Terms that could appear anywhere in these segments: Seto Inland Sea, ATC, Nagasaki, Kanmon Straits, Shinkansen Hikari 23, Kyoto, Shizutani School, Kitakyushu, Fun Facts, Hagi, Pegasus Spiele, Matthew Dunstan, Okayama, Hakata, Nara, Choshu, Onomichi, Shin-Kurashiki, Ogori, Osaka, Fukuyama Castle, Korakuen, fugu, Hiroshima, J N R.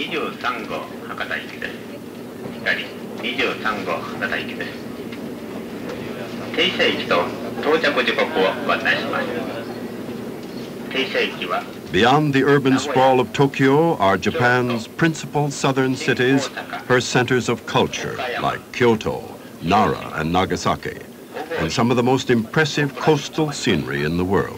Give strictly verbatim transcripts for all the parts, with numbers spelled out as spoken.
にじゅうさん号博多行きです。光にじゅうさん号博多行きです。停車駅と到着時刻を案内します。停車駅は Beyond the urban sprawl of Tokyo are Japan's principal southern cities, her centers of culture, like Kyoto, Nara, and Nagasaki, and some of the most impressive coastal scenery in the world.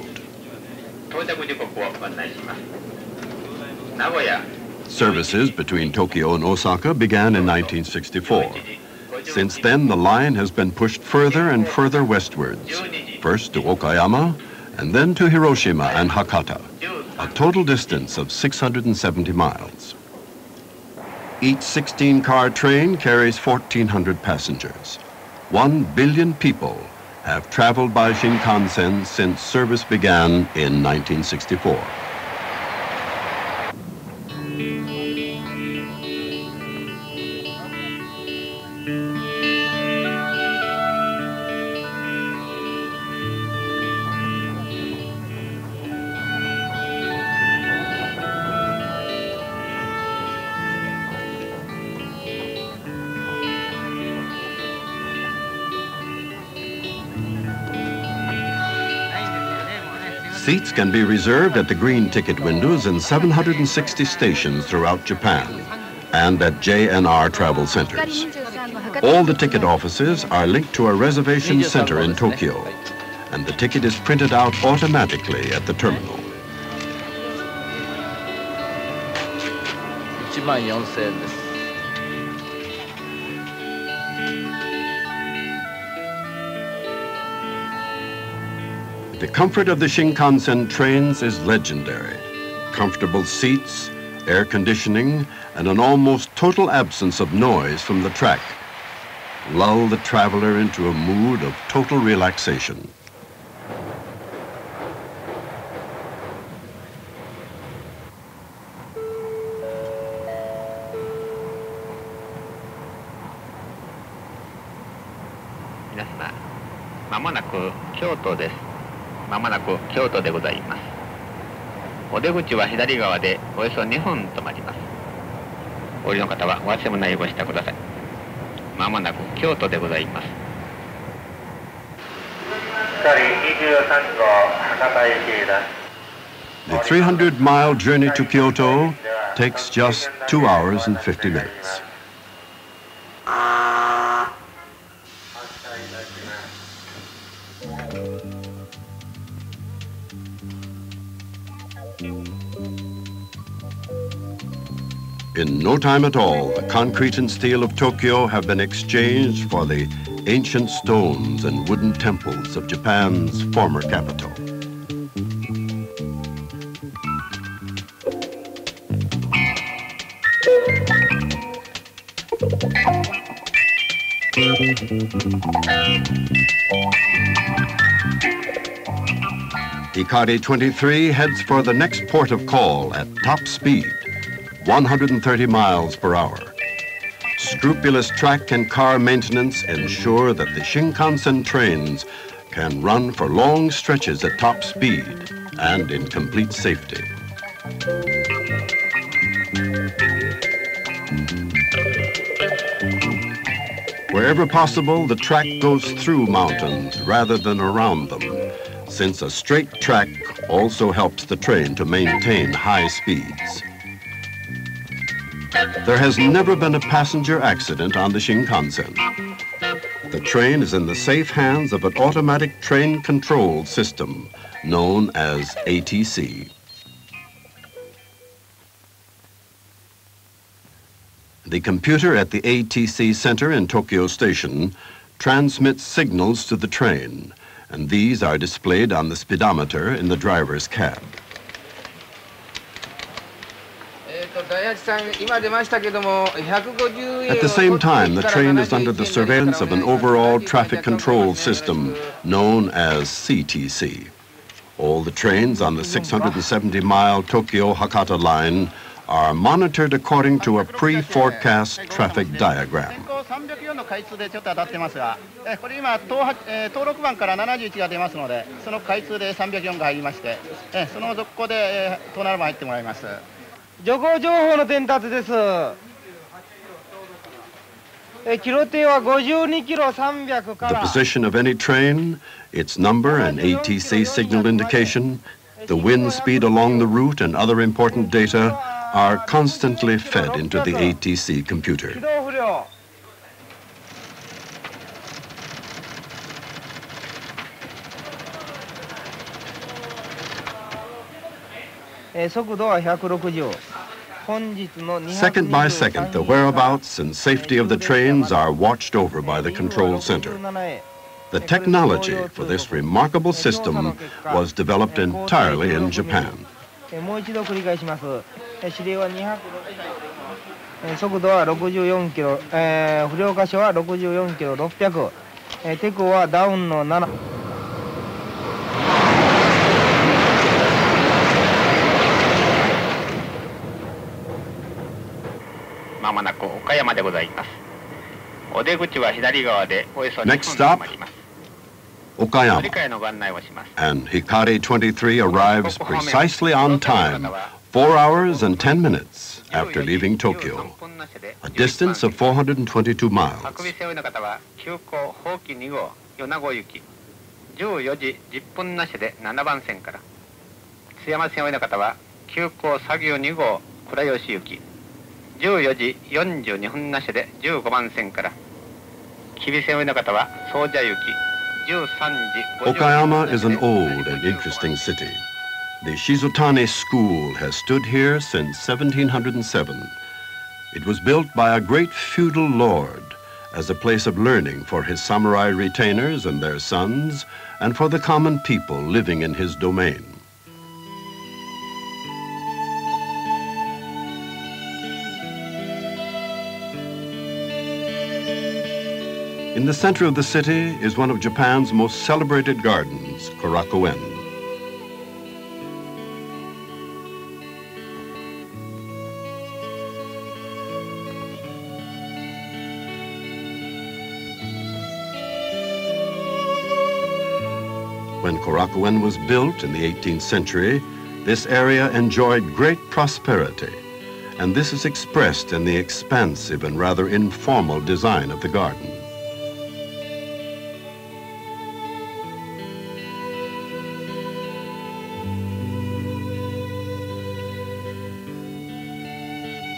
Services between Tokyo and Osaka began in nineteen sixty-four. Since then, the line has been pushed further and further westwards, first to Okayama, and then to Hiroshima and Hakata. A total distance of six hundred seventy miles. Each sixteen car train carries fourteen hundred passengers. One billion people have traveled by Shinkansen since service began in nineteen sixty-four. Seats can be reserved at the green ticket windows in seven hundred sixty stations throughout Japan and at J N R travel centers. All the ticket offices are linked to a reservation center in Tokyo, and the ticket is printed out automatically at the terminal. one万よんせん円です. The comfort of the Shinkansen trains is legendary. Comfortable seats, air conditioning, and an almost total absence of noise from the track lull the traveler into a mood of total relaxation. Kyoto まもなく京都でございます。お出口は左側でおよそにふん止まります。お降りの方はお忘れ物ないようご支度ください。まもなく京都でございます。The three hundred mile journey to Kyoto takes just two hours and fifty minutes. In no time at all, the concrete and steel of Tokyo have been exchanged for the ancient stones and wooden temples of Japan's former capital. Hikari twenty-three heads for the next port of call at top speed. one hundred thirty miles per hour. Scrupulous track and car maintenance ensure that the Shinkansen trains can run for long stretches at top speed and in complete safety. Wherever possible, the track goes through mountains rather than around them, since a straight track also helps the train to maintain high speeds. There has never been a passenger accident on the Shinkansen. The train is in the safe hands of an automatic train control system known as A T C. The computer at the A T C center in Tokyo Station transmits signals to the train, and these are displayed on the speedometer in the driver's cab. At the same time, the train is under the surveillance of an overall traffic control system known as C T C. All the trains on the six hundred seventy mile Tokyo-Hakata line are monitored according to a pre-forecast traffic diagram. 漁港情報の伝達です。The position of any train, its number and A T C signal indication, the wind speed along the route and other important data are constantly fed into the A T C computer. Second by second, the whereabouts and safety of the trains are watched over by the control center. The technology for this remarkable system was developed entirely in Japan. Next stop, Okayama, and Hikari twenty-three arrives precisely on time, four hours and ten minutes after leaving Tokyo, a distance of four hundred twenty-two miles. Okayama is an old and interesting city. The Shizutani School has stood here since seventeen hundred seven. It was built by a great feudal lord as a place of learning for his samurai retainers and their sons, and for the common people living in his domain. In the center of the city is one of Japan's most celebrated gardens, Korakuen. When Korakuen was built in the eighteenth century, this area enjoyed great prosperity, and this is expressed in the expansive and rather informal design of the garden.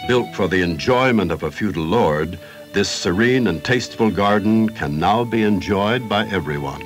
Built for the enjoyment of a feudal lord, this serene and tasteful garden can now be enjoyed by everyone.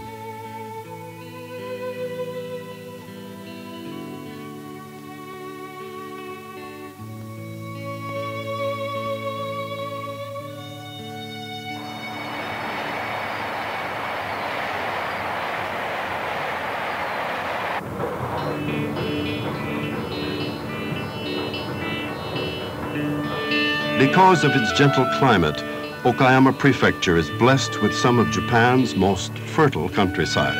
Because of its gentle climate, Okayama Prefecture is blessed with some of Japan's most fertile countryside.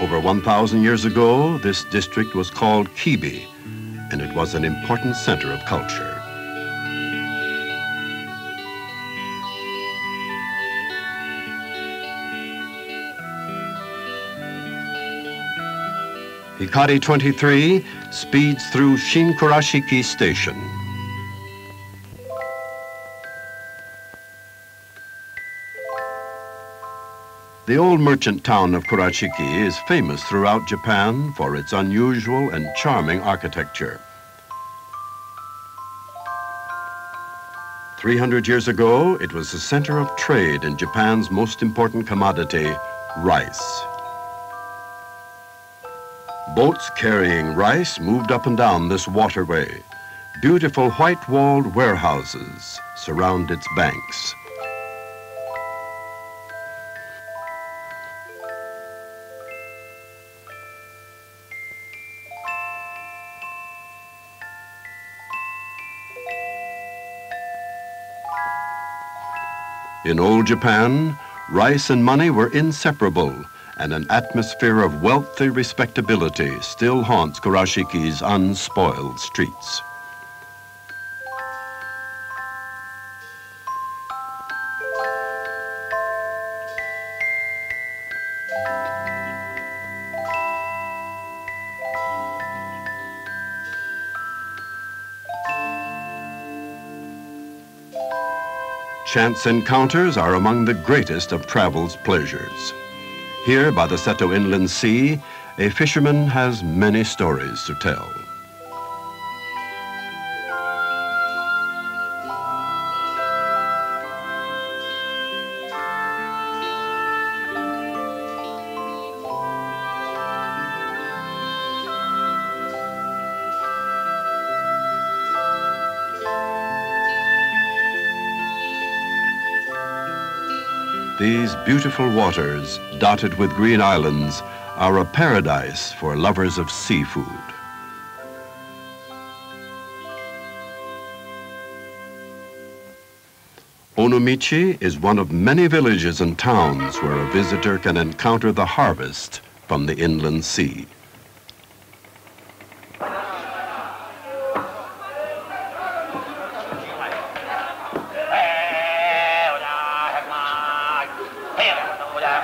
Over one thousand years ago, this district was called Kibi, and it was an important center of culture. Hikari twenty-three speeds through Shin-Kurashiki Station. The old merchant town of Kurashiki is famous throughout Japan for its unusual and charming architecture. three hundred years ago, it was the center of trade in Japan's most important commodity, rice. Boats carrying rice moved up and down this waterway. Beautiful white-walled warehouses surround its banks. In old Japan, rice and money were inseparable, and an atmosphere of wealthy respectability still haunts Kurashiki's unspoiled streets. Chance encounters are among the greatest of travel's pleasures. Here by the Seto Inland Sea, a fisherman has many stories to tell. These beautiful waters, dotted with green islands, are a paradise for lovers of seafood. Onomichi is one of many villages and towns where a visitor can encounter the harvest from the inland sea.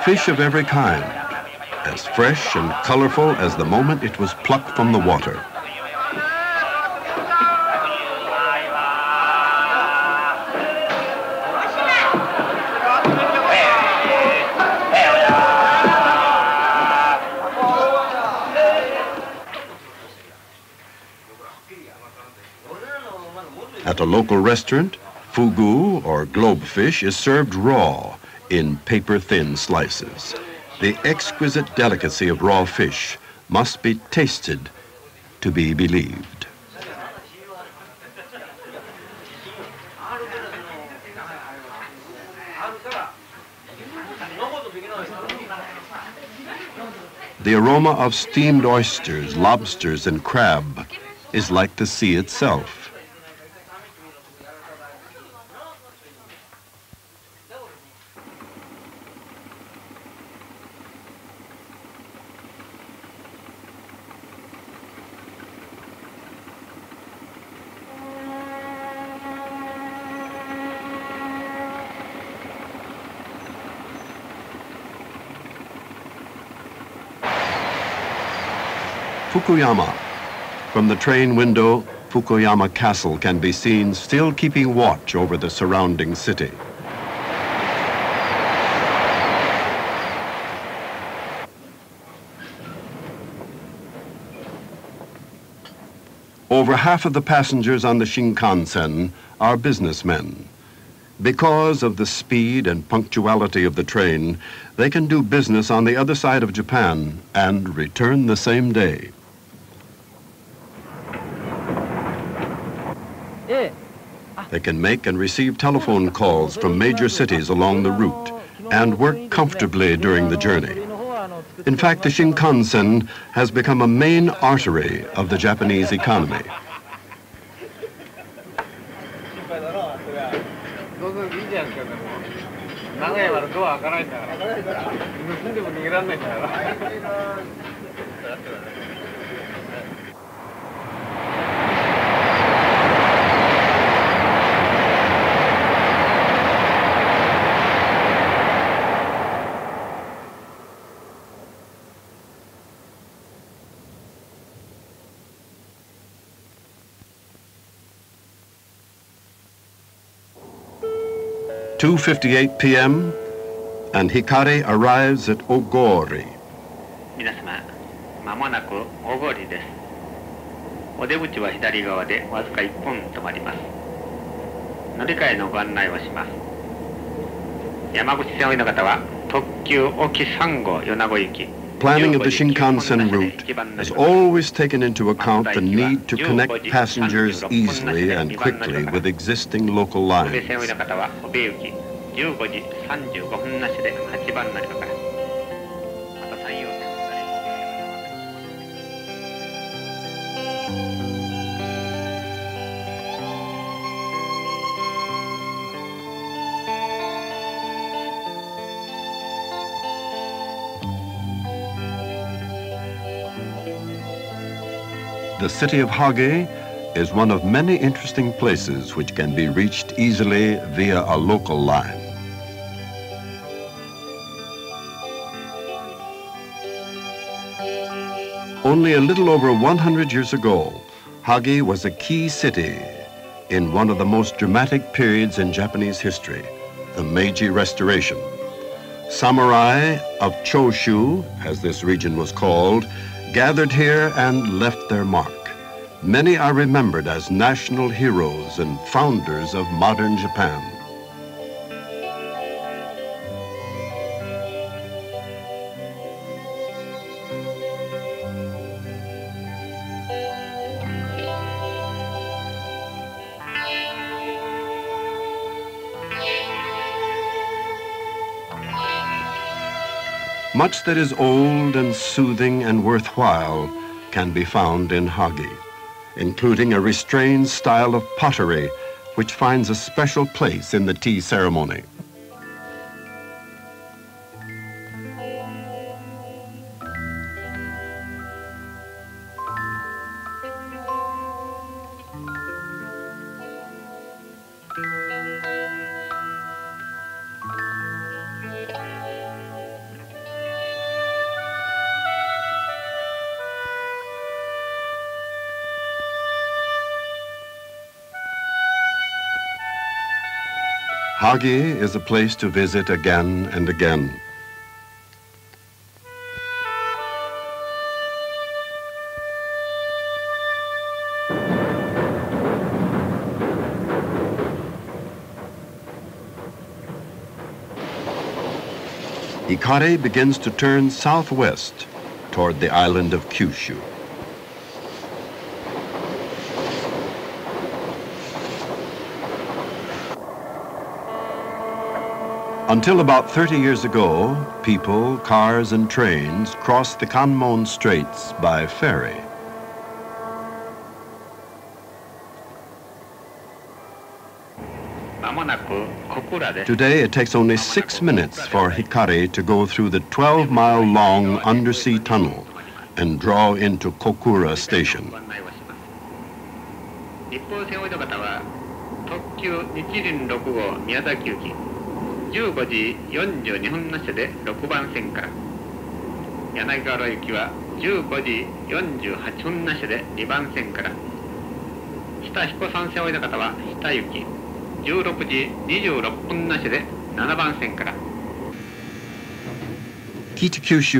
Fish of every kind, as fresh and colorful as the moment it was plucked from the water. At a local restaurant, fugu or globe fish is served raw, in paper-thin slices. The exquisite delicacy of raw fish must be tasted to be believed. The aroma of steamed oysters, lobsters, and crab is like the sea itself. Fukuyama. From the train window, Fukuyama Castle can be seen still keeping watch over the surrounding city. Over half of the passengers on the Shinkansen are businessmen. Because of the speed and punctuality of the train, they can do business on the other side of Japan and return the same day. They can make and receive telephone calls from major cities along the route and work comfortably during the journey. In fact, the Shinkansen has become a main artery of the Japanese economy. two fifty-eight p m and Hikari arrives at Ogori. Planning of the Shinkansen route has always taken into account the need to connect passengers easily and quickly with existing local lines. The city of Hagi is one of many interesting places which can be reached easily via a local line. Only a little over one hundred years ago, Hagi was a key city in one of the most dramatic periods in Japanese history, the Meiji Restoration. Samurai of Choshu, as this region was called, gathered here and left their mark. Many are remembered as national heroes and founders of modern Japan. Much that is old and soothing and worthwhile can be found in Hagi, including a restrained style of pottery which finds a special place in the tea ceremony. Hagi is a place to visit again and again. Hikari begins to turn southwest toward the island of Kyushu. Until about thirty years ago, people, cars, and trains crossed the Kanmon Straits by ferry. Today, it takes only six minutes for Hikari to go through the twelve mile long undersea tunnel and draw into Kokura Station. Kitakyushu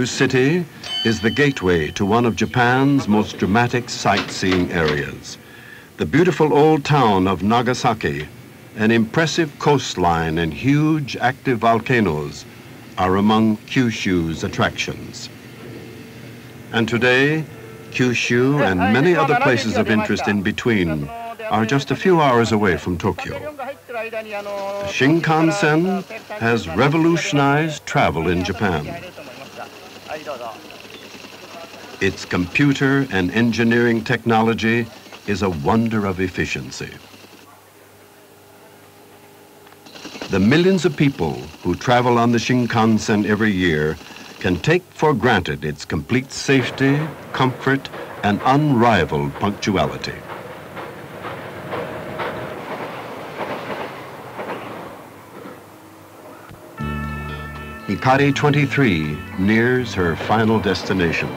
City is the gateway to one of Japan's most dramatic sightseeing areas. The beautiful old town of Nagasaki, an impressive coastline and huge active volcanoes are among Kyushu's attractions. And today, Kyushu and many other places of interest in between are just a few hours away from Tokyo. The Shinkansen has revolutionized travel in Japan. Its computer and engineering technology is a wonder of efficiency. The millions of people who travel on the Shinkansen every year can take for granted its complete safety, comfort, and unrivaled punctuality. Hikari twenty-three nears her final destination.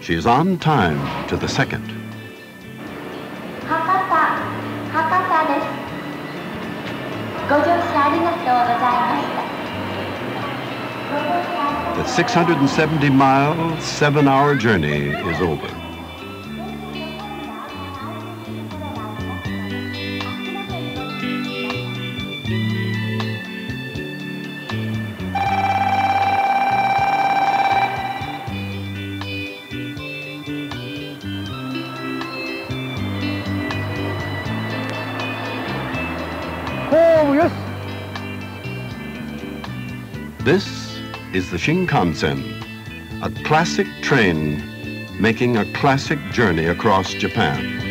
She's on time to the second. Hakata, Hakata desu. Gojoushin arigatou gozaimashita. The six hundred seventy mile, seven hour journey is over. This is the Shinkansen, a classic train making a classic journey across Japan.